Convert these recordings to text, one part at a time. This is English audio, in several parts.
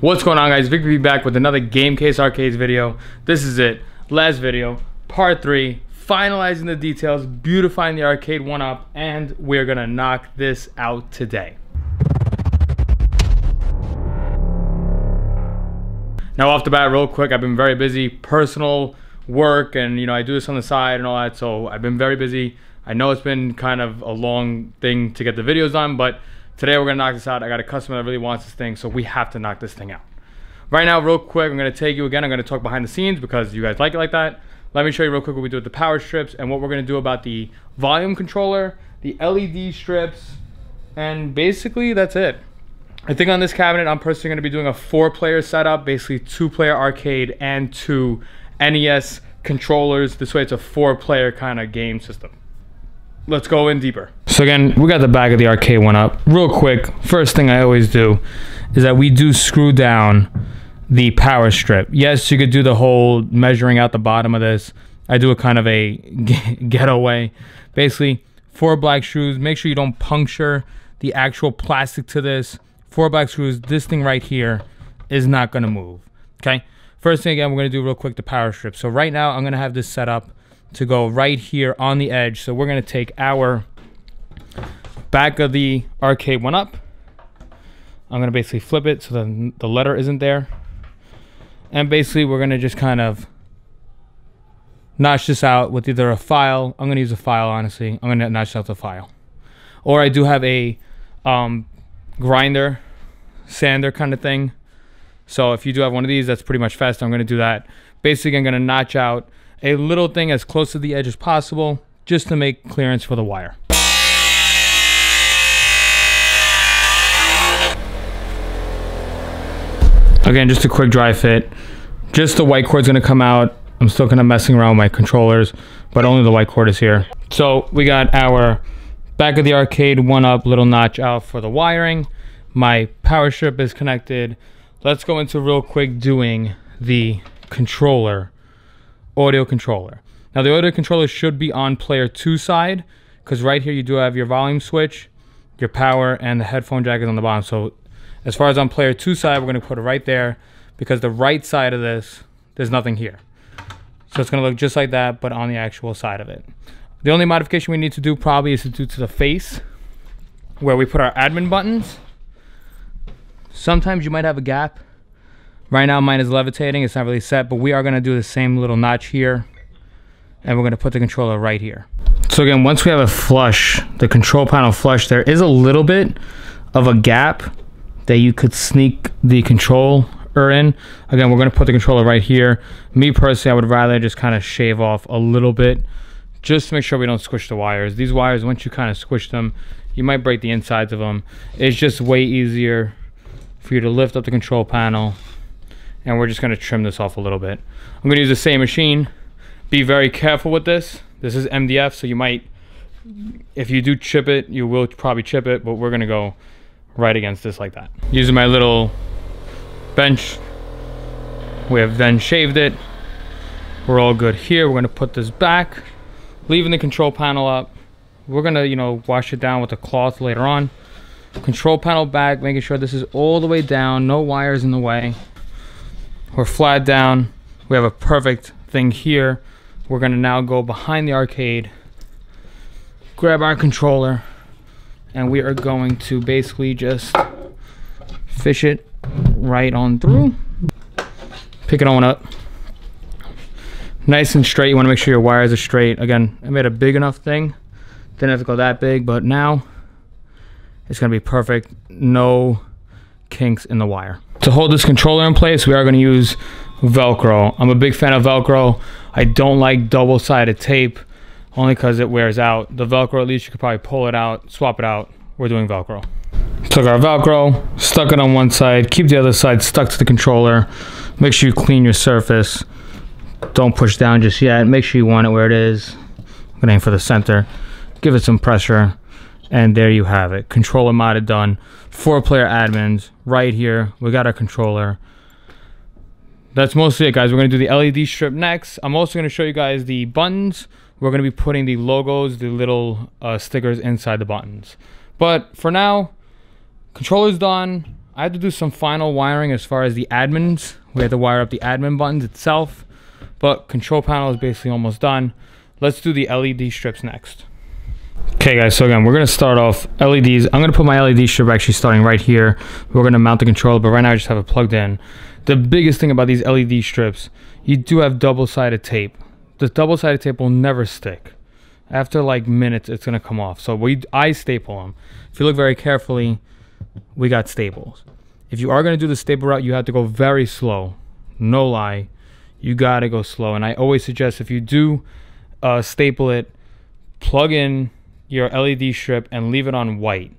What's going on, guys? Vic be back with another Game Case Arcades video. This is it, last video, part 3, finalizing the details, beautifying the Arcade 1up, and we're gonna knock this out today. Now off the bat, real quick, I've been very busy, personal work, and I do this on the side and all that, so I've been very busy. I know it's been kind of a long thing to get the videos done, but today we're gonna knock this out. I got a customer that really wants this thing, so we have to knock this thing out. Right now, real quick, I'm gonna take you again. I'm gonna talk behind the scenes because you guys like it like that. Let me show you real quick what we do with the power strips and what we're gonna do about the volume controller, the LED strips, and basically that's it. I think on this cabinet, I'm personally gonna be doing a 4-player setup, basically 2-player arcade and 2 NES controllers. This way it's a 4-player kind of game system. Let's go in deeper. So again, we got the back of the Arcade 1up. Real quick, first thing I always do is that we do screw down the power strip. Yes, you could do the whole measuring out the bottom of this. I do a kind of a ghetto way. Basically, 4 black screws. Make sure you don't puncture the actual plastic to this. 4 black screws. This thing right here is not gonna move, okay? First thing again, we're gonna do real quick the power strip. So right now, I'm gonna have this set up to go right here on the edge. So we're gonna take our back of the Arcade 1up. I'm gonna basically flip it so the letter isn't there. And basically we're gonna just kind of notch this out with either a file. I'm gonna use a file, honestly. I'm gonna notch out the file. Or I do have a grinder, sander kind of thing. So if you do have one of these, that's pretty much fast. I'm gonna do that. Basically I'm gonna notch out a little thing as close to the edge as possible just to make clearance for the wire. Again, just a quick dry fit. Just the white cord's gonna come out. I'm still kind of messing around with my controllers, but only the white cord is here. So we got our back of the Arcade 1up little notch out for the wiring. My power strip is connected. Let's go into real quick doing the controller. Audio controller. Now the audio controller should be on player 2 side, because right here you do have your volume switch, your power, and the headphone jack is on the bottom. So as far as on player 2 side, we're gonna put it right there, because the right side of this, there's nothing here. So it's gonna look just like that, but on the actual side of it. The only modification we need to do probably is to do to the face, where we put our admin buttons. Sometimes you might have a gap. Right now mine is levitating, it's not really set, but we are gonna do the same little notch here, and we're gonna put the controller right here. So again, once we have it flush, the control panel flush, there is a little bit of a gap that you could sneak the controller in. Again, we're gonna put the controller right here. Me personally, I would rather just kind of shave off a little bit, just to make sure we don't squish the wires. These wires, once you kind of squish them, you might break the insides of them. It's just way easier for you to lift up the control panel, and we're just gonna trim this off a little bit. I'm gonna use the same machine. Be very careful with this. This is MDF, so you might, if you do chip it, you will probably chip it, but we're gonna go right against this like that. Using my little bench, we have then shaved it. We're all good here. We're gonna put this back, leaving the control panel up. We're gonna, wash it down with a cloth later on. Control panel back, making sure this is all the way down, no wires in the way. We're flat down. We have a perfect thing here. We're gonna now go behind the arcade, grab our controller, and we are going to basically just fish it right on through. Pick it on up. Nice and straight. You wanna make sure your wires are straight. Again, I made a big enough thing. Didn't have to go that big, but now it's gonna be perfect. No kinks in the wire. To hold this controller in place, we are going to use Velcro. I'm a big fan of Velcro. I don't like double-sided tape, only because it wears out. The Velcro, at least you could probably pull it out, swap it out. We're doing Velcro. Took our Velcro, stuck it on one side, keep the other side stuck to the controller. Make sure you clean your surface. Don't push down just yet. Make sure you want it where it is. I'm going to aim for the center. Give it some pressure. And there you have it. Controller modded done. 4-player admins right here. We got our controller. That's mostly it, guys. We're going to do the LED strip next. I'm also going to show you guys the buttons. We're going to be putting the logos, the little stickers inside the buttons. But for now, controller's done. I had to do some final wiring as far as the admins. We had to wire up the admin buttons itself, but control panel is basically almost done. Let's do the LED strips next. Okay guys, so again, we're gonna start off LEDs. I'm gonna put my LED strip actually starting right here. We're gonna mount the controller, but right now I just have it plugged in. The biggest thing about these LED strips, you do have double-sided tape. The double-sided tape will never stick. After like minutes, it's gonna come off. So I staple them. If you look very carefully, we got staples. If you are gonna do the staple route, you have to go very slow. No lie, you gotta go slow. And I always suggest if you do staple it, plug in your LED strip and leave it on white.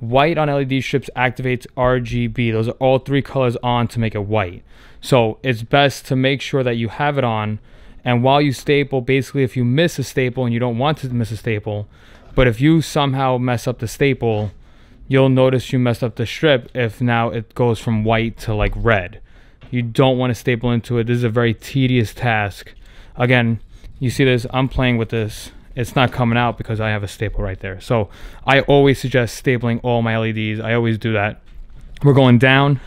White on LED strips activates RGB. Those are all three colors on to make it white. So it's best to make sure that you have it on. And while you staple, basically if you miss a staple, and you don't want to miss a staple, but if you somehow mess up the staple, you'll notice you messed up the strip if now it goes from white to like red. You don't want to staple into it. This is a very tedious task. Again, you see this, I'm playing with this. It's not coming out because I have a staple right there. So I always suggest stapling all my LEDs. I always do that. We're going down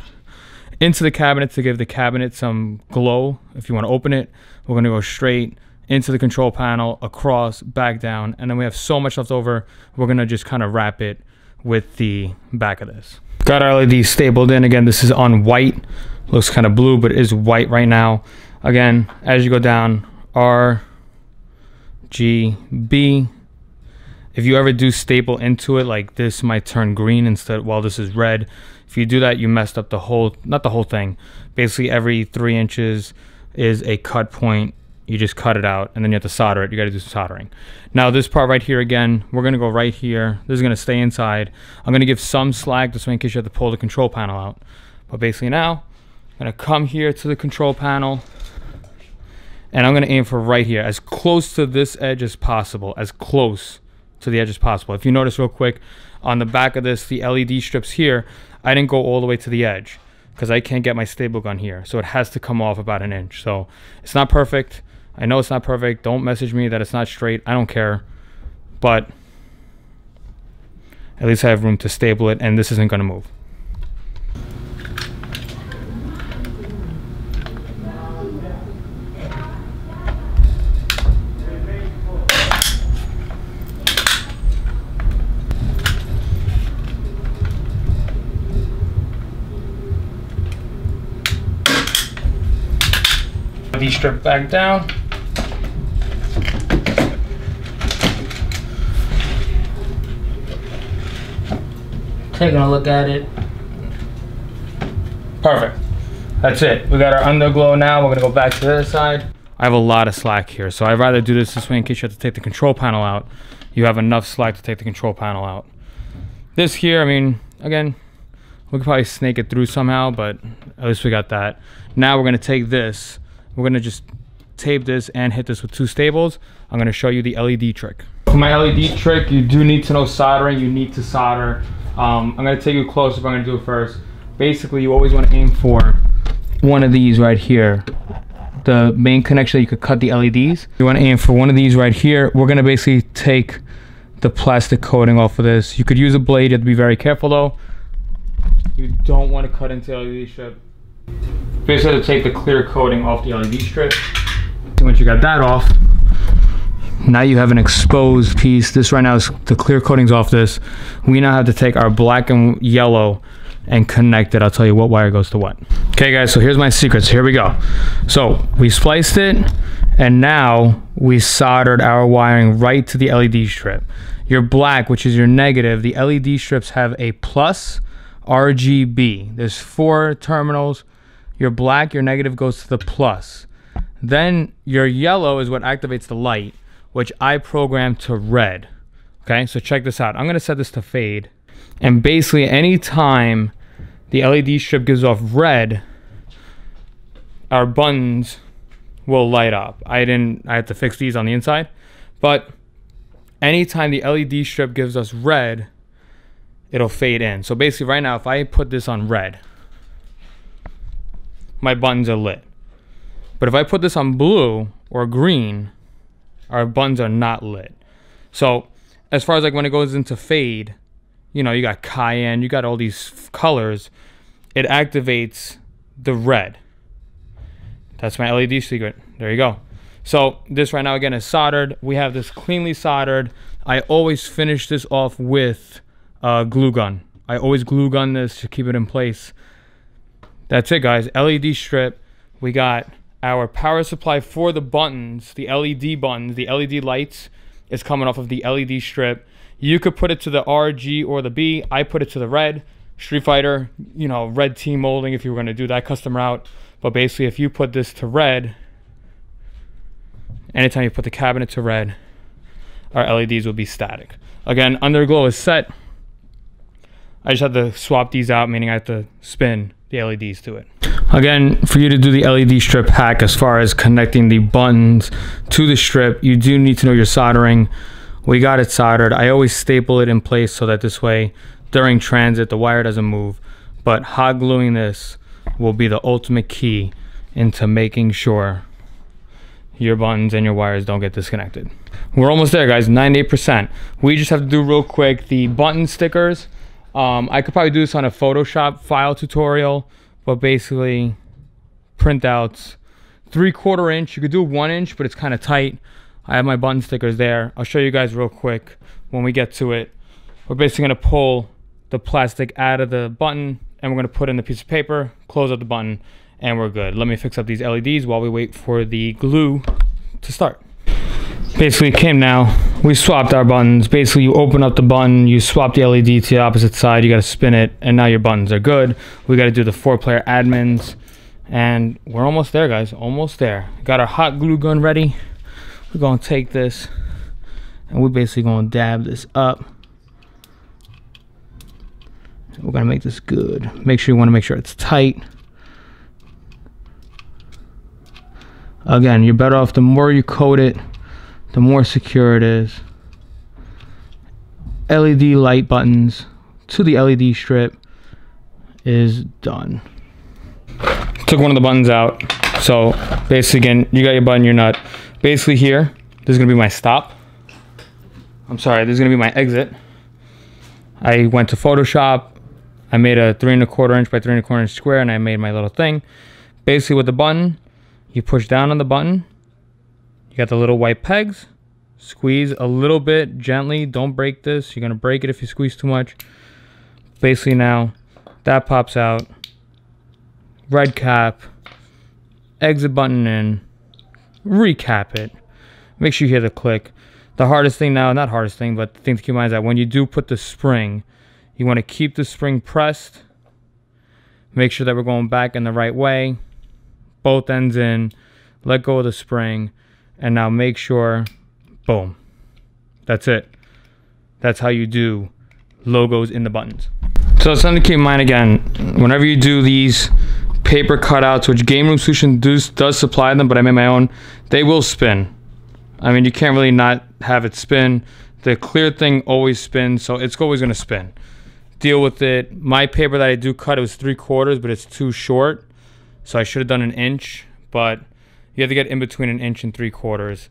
into the cabinet to give the cabinet some glow. If you want to open it, we're going to go straight into the control panel, across, back down. And then we have so much left over, we're going to just kind of wrap it with the back of this. Got our LED stapled in. Again, this is on white. Looks kind of blue, but it is white right now. Again, as you go down, RGB. If you ever do staple into it, like this might turn green instead, while this is red. If you do that, you messed up the whole, not the whole thing. Basically every 3 inches is a cut point. You just cut it out and then you have to solder it. You got to do some soldering. Now this part right here, again, we're going to go right here. This is going to stay inside. I'm going to give some slack just in case you have to pull the control panel out. But basically now I'm going to come here to the control panel and I'm going to aim for right here, as close to this edge as possible, as close to the edge as possible. If you notice real quick on the back of this, the LED strips here, I didn't go all the way to the edge because I can't get my staple gun here. So it has to come off about an inch. So it's not perfect. I know it's not perfect. Don't message me that it's not straight. I don't care. But at least I have room to staple it, and this isn't going to move. LED strip back down. Taking a look at it. Perfect. That's it. We got our underglow now. We're going to go back to the other side. I have a lot of slack here, so I'd rather do this way in case you have to take the control panel out. You have enough slack to take the control panel out. This here, I mean, again, we could probably snake it through somehow, but at least we got that. Now we're going to take this. We're going to just tape this and hit this with two staples. I'm going to show you the LED trick. For my LED trick, you do need to know soldering. You need to solder. I'm going to take you close if I'm going to do it first. Basically, you always want to aim for one of these right here. The main connection that you could cut the LEDs. You want to aim for one of these right here. We're going to basically take the plastic coating off of this. You could use a blade. You have to be very careful though. You don't want to cut into LED strip. Basically to take the clear coating off the LED strip. So once you got that off, now you have an exposed piece. This right now is the clear coatings off this. We now have to take our black and yellow and connect it. I'll tell you what wire goes to what. Okay guys, so here's my secrets. Here we go. So we spliced it and now we soldered our wiring right to the LED strip. Your black, which is your negative, the LED strips have a plus RGB. There's 4 terminals. Your black, your negative goes to the plus. Then your yellow is what activates the light, which I programmed to red. Okay, so check this out. I'm gonna set this to fade. And basically any time the LED strip gives off red, our buttons will light up. I had to fix these on the inside. But anytime the LED strip gives us red, it'll fade in. So basically right now, if I put this on red, my buttons are lit. But if I put this on blue or green, our buttons are not lit. So as far as like when it goes into fade, you know, you got cayenne, you got all these colors. it activates the red. That's my LED secret. There you go. So this right now, again, is soldered. We have this cleanly soldered. I always finish this off with glue gun. I always glue gun this to keep it in place. That's it, guys. LED strip. We got our power supply for the buttons, the LED buttons, the LED lights is coming off of the LED strip. You could put it to the R, G, or the B. I put it to the red. Street Fighter, you know, red team molding if you were going to do that custom route. But basically, if you put this to red, anytime you put the cabinet to red, our LEDs will be static. Again, underglow is set. I just have to swap these out, meaning I have to spin the LEDs to it. Again, for you to do the LED strip hack as far as connecting the buttons to the strip, you do need to know your soldering. We got it soldered. I always staple it in place so that this way, during transit, the wire doesn't move. But hot gluing this will be the ultimate key into making sure your buttons and your wires don't get disconnected. We're almost there, guys, 98%. We just have to do real quick the button stickers. I could probably do this on a Photoshop file tutorial, but basically printouts, 3/4 inch. You could do 1 inch, but it's kind of tight. I have my button stickers there. I'll show you guys real quick when we get to it. We're basically gonna pull the plastic out of the button and we're gonna put in the piece of paper, close up the button, and we're good. Let me fix up these LEDs while we wait for the glue to start. Basically it came now, we swapped our buttons. Basically you open up the button, you swap the LED to the opposite side, you gotta spin it, and now your buttons are good. We gotta do the 4-player admins, and we're almost there, guys, almost there. Got our hot glue gun ready. We're gonna take this, and we're basically gonna dab this up. We're gonna make this good. Make sure you wanna make sure it's tight. Again, you're better off, the more you coat it, the more secure it is. LED light buttons to the LED strip is done. Took one of the buttons out. So basically, again, you got your button, your nut. Basically here, this is gonna be my stop. I'm sorry, this is gonna be my exit. I went to Photoshop. I made a 3 1/4 inch by 3 1/4 inch square and I made my little thing. Basically with the button, you push down on the button. You got the little white pegs. Squeeze a little bit gently. Don't break this. You're gonna break it if you squeeze too much. Basically now, that pops out. Red cap, exit button in. Recap it. Make sure you hear the click. The hardest thing now, not hardest thing, but the thing to keep in mind is that when you do put the spring, you want to keep the spring pressed. Make sure that we're going back in the right way. Both ends in. Let go of the spring. And now make sure, boom. That's it. That's how you do logos in the buttons. So something to keep in mind again, whenever you do these paper cutouts, which Game Room Solution does supply them, but I made my own, they will spin. I mean, you can't really not have it spin. The clear thing always spins, so it's always gonna spin. Deal with it. My paper that I do cut, it was 3/4, but it's too short, so I should have done 1 inch, but you have to get in between 1 inch and 3/4.